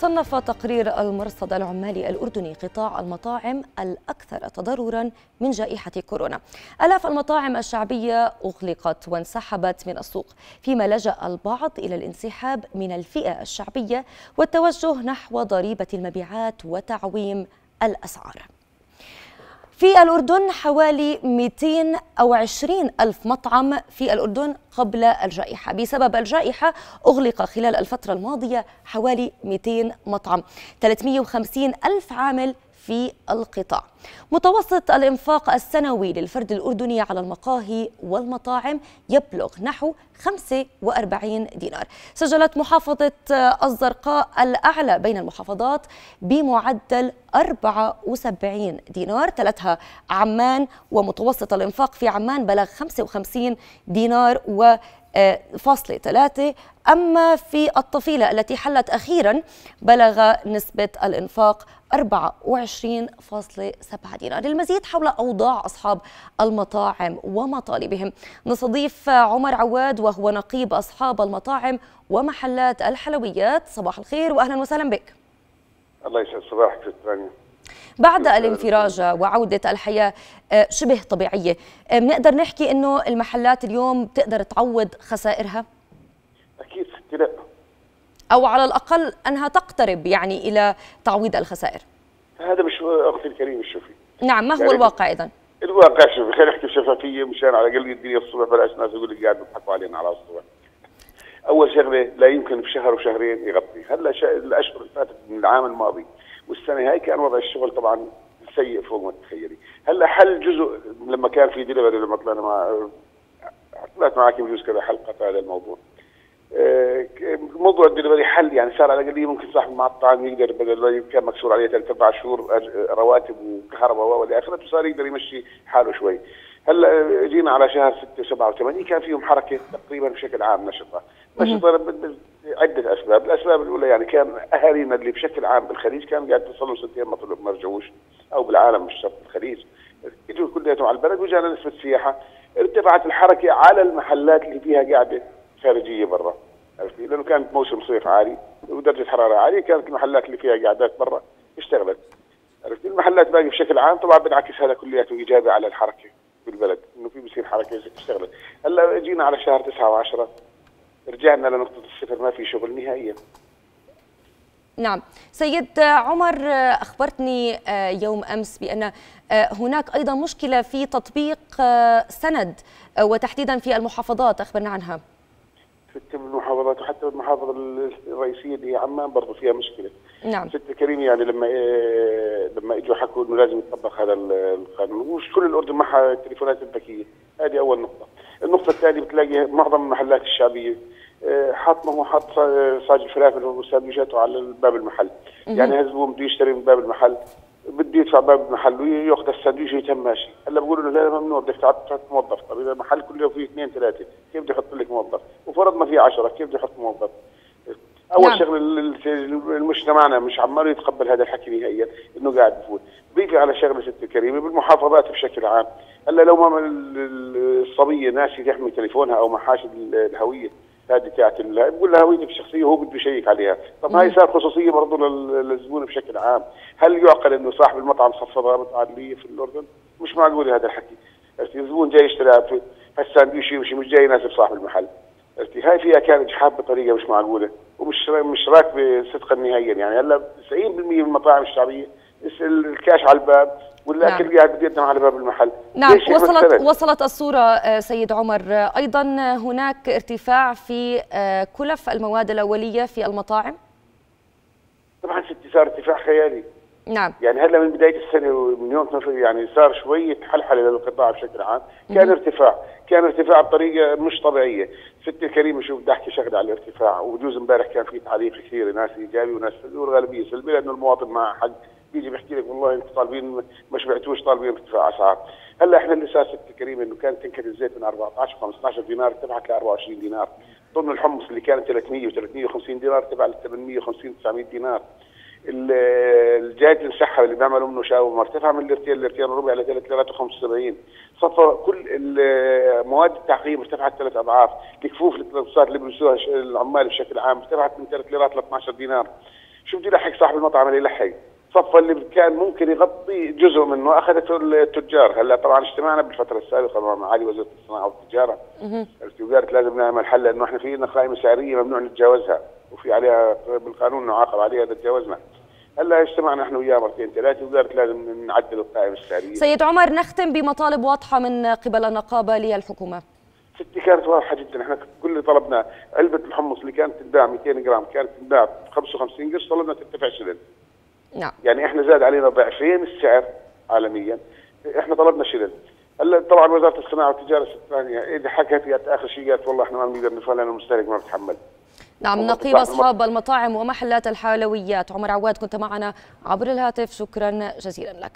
صنف تقرير المرصد العمالي الأردني قطاع المطاعم الأكثر تضرراً من جائحة كورونا. آلاف المطاعم الشعبية أغلقت وانسحبت من السوق، فيما لجأ البعض إلى الانسحاب من الفئة الشعبية والتوجه نحو ضريبة المبيعات وتعويم الأسعار. في الأردن حوالي 220 ألف مطعم في الأردن قبل الجائحة. بسبب الجائحة أغلق خلال الفترة الماضية حوالي 200 مطعم، 350 ألف عامل في القطاع. متوسط الإنفاق السنوي للفرد الأردني على المقاهي والمطاعم يبلغ نحو 45 دينار. سجلت محافظة الزرقاء الأعلى بين المحافظات بمعدل 74 دينار، تلتها عمان، ومتوسط الإنفاق في عمان بلغ 55 دينار فاصلة 3. أما في الطفيلة التي حلت أخيرا بلغ نسبة الإنفاق 24.7 دينار. للمزيد حول أوضاع أصحاب المطاعم ومطالبهم نستضيف عمر عواد، وهو نقيب أصحاب المطاعم ومحلات الحلويات. صباح الخير وأهلا وسهلا بك. الله يسعد صباحك. بعد الانفراج وعودة الحياة شبه طبيعية، بنقدر نحكي أنه المحلات اليوم بتقدر تعوض خسائرها؟ أكيد لا، أو على الأقل أنها تقترب يعني إلى تعويض الخسائر. هذا مش أختي الكريم الشوفي. نعم، ما هو يعني الواقع إذن؟ الواقع شوفي، خلينا نحكي بشفافية مشان على الأقل الدنيا الصبح بلاش ناس يقول لك قاعد بيضحكوا علينا على الصبح. أول شغلة لا يمكن بشهر وشهرين يغطي، هلا الأشهر اللي فاتت من العام الماضي والسنه هاي كان وضع الشغل طبعا سيء فوق ما تتخيلي. هلا حل جزء لما كان في دليفري، لما طلعنا مع طلعت معك بجوز كذا حلقه في هذا الموضوع. موضوع الدليفري حل، يعني صار على الأقل ممكن صاحب المطعم يقدر بدل ما كان مكسور عليه 3-4 شهور رواتب وكهرباء والى اخره، صار يقدر يمشي حاله شوي. هلا جينا على شهر 6 و7 و8 كان فيهم حركه تقريبا بشكل عام نشطه عده اسباب. الاسباب الاولى يعني كان اهالينا اللي بشكل عام بالخليج كان قاعد توصلوا 2 مطلوب ما رجعوش، او بالعالم مش شرط بالخليج، اجوا كلياتهم على البلد وجانا نسبه سياحه، ارتفعت الحركه على المحلات اللي فيها قاعده خارجيه برا، عرفتي؟ لانه كان موسم صيف عالي ودرجه حراره عاليه، كانت المحلات اللي فيها قاعدات برا اشتغلت، عرفتي؟ المحلات باقي بشكل عام طبعا بنعكس هذا كلياته ايجابي على الحركه بالبلد، انه في بصير حركه اشتغلت. هلا جينا على شهر 9 و10 رجعنا لنقطة الصفر، ما في شغل نهائيا. نعم سيد عمر، أخبرتني يوم أمس بأن هناك أيضا مشكلة في تطبيق سند وتحديدا في المحافظات، أخبرنا عنها. ستة من المحافظات وحتى المحافظة الرئيسية اللي هي عمان برضه فيها مشكلة. نعم ست كريم، يعني لما اجوا حكوا انه لازم يطبق هذا القانون، مش كل الأردن معها التليفونات الذكية، هذه أول نقطة. النقطة الثانية بتلاقي معظم المحلات الشعبية حاط ما هو حاط صاج الفلافل والساندويشات على باب المحل، يعني هذا هو بده يشتري من باب المحل، بده يدفع باب المحل وياخذ الساندويش ويتم ماشي. هلا بقولوا له لا ممنوع بدك تحط موظف، طيب إذا المحل كله فيه 2-3 كيف بده يحط لك موظف؟ وفرضنا فيه 10 كيف بده يحط موظف؟ أول نعم. شغله المجتمعنا مش عماله يتقبل هذا الحكي نهائيا، إنه قاعد بفوت. ضيفي على شغله ست الكريمة بالمحافظات بشكل عام، هلا لو ما الصبية ناسي تحمي تليفونها أو محاش الهوية هذه تاعت بقول لها هويتك الشخصية هو بده يشيك عليها، طب هاي صار خصوصية برضه للزبون بشكل عام. هل يعقل إنه صاحب المطعم صفى ضابط عدلية في الأردن؟ مش معقول هذا الحكي، الزبون جاي يشتري هالساندويش يمشي، مش جاي يناسب صاحب المحل. هاي فيها كان إجحاف بطريقة مش معقولة ومش راكبة صدقا نهائيا. يعني هلا 90% من المطاعم الشعبية الكاش على الباب والاكل نعم. قاعد بيقدم على باب المحل. نعم وصلت الصورة سيد عمر. أيضا هناك ارتفاع في كلف المواد الأولية في المطاعم. طبعا صار ارتفاع خيالي. نعم يعني هلا من بدايه السنه ومن يوم يعني صار شويه حلحله للقطاع بشكل عام، كان ارتفاع بطريقه مش طبيعيه. ستي الكريمه شوف بدي احكي شغله على الارتفاع، وبجوز امبارح كان في تعليق كثير ناس ايجابي وناس والغالبيه سلبيه، لانه المواطن معه حق بيجي بيحكي لك والله انتم طالبين مش بعتوش، طالبين ارتفاع اسعار. هلا احنا اللي صار ستي الكريمه انه كانت تنكت الزيت من 14-15 دينار ارتفعت ل 24 دينار، طن الحمص اللي كان 300-350 دينار ارتفع ل 850-900 دينار. الجاج المسحب اللي بيعملوا منه شاورما مرتفع من الارتيال وربع الى 3.75. صفى كل مواد التعقيم ارتفعت 3 اضعاف، الكفوف اللي صار اللي بيلبسوها العمال بشكل عام ارتفعت من 3 ليرات ل 12 دينار. شو بده يلحق صاحب المطعم اللي لحق صفى اللي كان ممكن يغطي جزء منه اخذته التجار. هلا طبعا اجتماعنا بالفتره السابقه مع معالي وزير الصناعه والتجاره قالت وزاره لازم نعمل حل لانه احنا في لنا قائمه سعريه ممنوع نتجاوزها وفي عليها بالقانون نعاقب عليها اذا تجاوزنا. هلا اجتمعنا احنا وياه مرتين ثلاثه وقالت لازم نعدل القائمه السعريه. سيد عمر، نختم بمطالب واضحه من قبل النقابه للحكومه. ستي كانت واضحه جدا، احنا كل اللي طلبناه علبه الحمص اللي كانت تنباع 200 جرام كانت تنباع 55 قرش طلبنا ترتفع شلن. نعم. يعني احنا زاد علينا ضعفين السعر عالميا، احنا طلبنا شلن. هلا طبعا وزاره الصناعه والتجاره الثانيه اذا حكت اخر شيء قالت والله احنا ما بنقدر ندفع لانه المستهلك ما بيتحمل. نعم، نقيب اصحاب المطاعم ومحلات الحلويات. عمر عواد كنت معنا عبر الهاتف، شكرا جزيلا لك.